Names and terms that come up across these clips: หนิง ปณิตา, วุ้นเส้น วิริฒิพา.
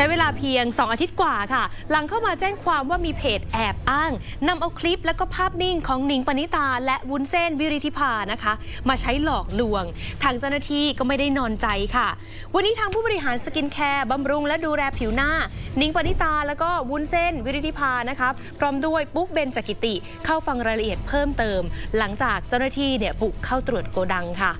ใช้เวลาเพียง2 อาทิตย์กว่าค่ะหลังเข้ามาแจ้งความว่ามีเพจแอบอ้างนำเอาคลิปและก็ภาพนิ่งของหนิงปณิตาและวุ้นเส้นวิริธิภานะคะมาใช้หลอกลวงทางเจ้าหน้าที่ก็ไม่ได้นอนใจค่ะวันนี้ทางผู้บริหารสกินแคร์บำรุงและดูแลผิวหน้าหนิงปณิตาและก็วุ้นเส้นวิริธิภานะคะพร้อมด้วยปุ๊กเบญจกิติเข้าฟังรายละเอียดเพิ่มเติมหลังจากเจ้าหน้าที่เนี่ยบุกเข้าตรวจโกดังค่ะ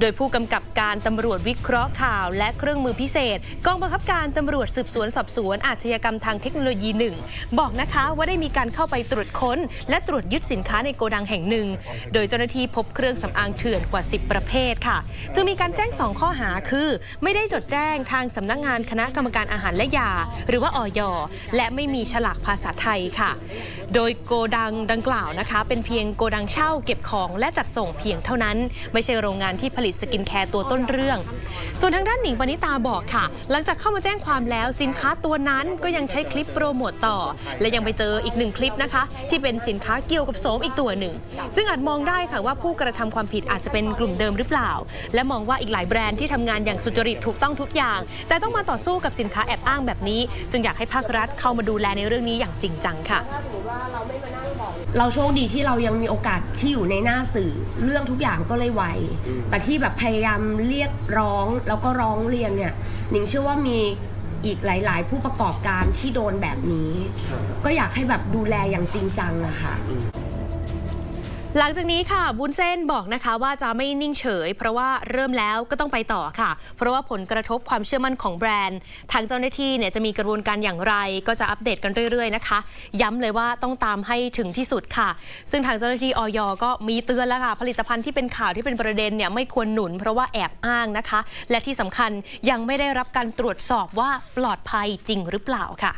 โดยผู้กำกับการตำรวจวิเคราะห์ข่าวและเครื่องมือพิเศษกองบังคับการตำรวจสืบสวนสอบสวนอาชญากรรมทางเทคโนโลยี1บอกนะคะว่าได้มีการเข้าไปตรวจค้นและตรวจยึดสินค้าในโกดังแห่งหนึ่งโดยเจ้าหน้าที่พบเครื่องสำอางเถื่อนกว่า10ประเภทค่ะจึงมีการแจ้ง2ข้อหาคือไม่ได้จดแจ้งทางสำนักงานคณะกรรมการอาหารและยาหรือว่าอย.และไม่มีฉลากภาษาไทยค่ะโดยโกดังดังกล่าวนะคะเป็นเพียงโกดังเช่าเก็บของและจัดส่งเพียงเท่านั้นไม่ใช่โรงงานที่ผลิตสกินแคร์ตัวต้นเรื่องส่วนทางด้านหนิงปณิตาบอกค่ะหลังจากเข้ามาแจ้งความแล้วสินค้าตัวนั้นก็ยังใช้คลิปโปรโมตต่อและยังไปเจออีก1คลิปนะคะที่เป็นสินค้าเกี่ยวกับโสมอีกตัวหนึ่งจึงอาจมองได้ค่ะว่าผู้กระทำความผิดอาจจะเป็นกลุ่มเดิมหรือเปล่าและมองว่าอีกหลายแบรนด์ที่ทำงานอย่างสุจริตถูกต้องทุกอย่างแต่ต้องมาต่อสู้กับสินค้าแอบอ้างแบบนี้จึงอยากให้ภาครัฐเข้ามาดูแลในเรื่องนี้อย่างจริงจังค่ะเราโชคดีที่เรายังมีโอกาสที่อยู่ในหน้าสื่อเรื่องทุกอย่างก็เลยไวแต่ที่แบบพยายามเรียกร้องแล้วก็ร้องเรียนเนี่ยหนิงเชื่อว่ามีอีกหลายๆผู้ประกอบการที่โดนแบบนี้ก็อยากให้แบบดูแลอย่างจริงจังนะคะหลังจากนี้ค่ะวุ้นเส้นบอกนะคะว่าจะไม่นิ่งเฉยเพราะว่าเริ่มแล้วก็ต้องไปต่อค่ะเพราะว่าผลกระทบความเชื่อมั่นของแบรนด์ทางเจ้าหน้าที่เนี่ยจะมีกระบวนการอย่างไรก็จะอัปเดตกันเรื่อยๆนะคะย้ำเลยว่าต้องตามให้ถึงที่สุดค่ะซึ่งทางเจ้าหน้าที่อย.ก็มีเตือนแล้วค่ะผลิตภัณฑ์ที่เป็นข่าวที่เป็นประเด็นเนี่ยไม่ควรหนุนเพราะว่าแอบอ้างนะคะและที่สำคัญยังไม่ได้รับการตรวจสอบว่าปลอดภัยจริงหรือเปล่าค่ะ